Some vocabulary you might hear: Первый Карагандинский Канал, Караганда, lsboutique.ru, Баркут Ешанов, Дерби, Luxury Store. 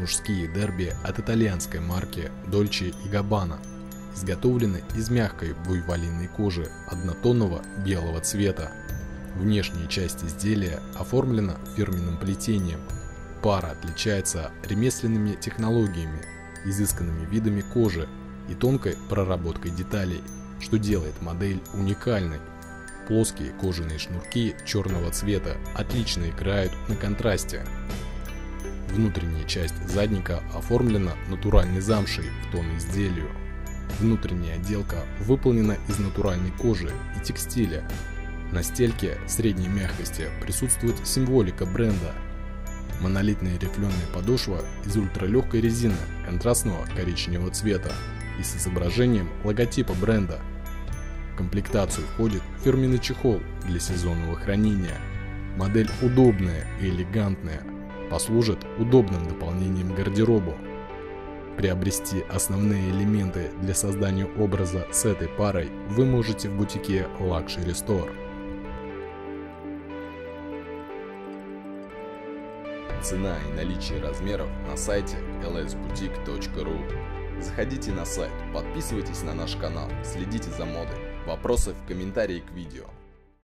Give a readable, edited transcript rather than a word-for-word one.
мужские дерби от итальянской марки Dolce & Gabbana. Изготовлены из мягкой буйволиной кожи однотонного белого цвета. Внешняя часть изделия оформлена фирменным плетением. Пара отличается ремесленными технологиями, изысканными видами кожи и тонкой проработкой деталей, что делает модель уникальной. Плоские кожаные шнурки черного цвета отлично играют на контрасте. Внутренняя часть задника оформлена натуральной замшей в тон изделию. Внутренняя отделка выполнена из натуральной кожи и текстиля. На стельке средней мягкости присутствует символика бренда. Монолитная рифленая подошва из ультралегкой резины контрастного коричневого цвета и с изображением логотипа бренда. В комплектацию входит фирменный чехол для сезонного хранения. Модель удобная и элегантная, послужит удобным дополнением к гардеробу. Приобрести основные элементы для создания образа с этой парой вы можете в бутике Luxury Store. Цена и наличие размеров на сайте lsboutique.ru. Заходите на сайт, подписывайтесь на наш канал, следите за модой. Вопросы в комментарии к видео.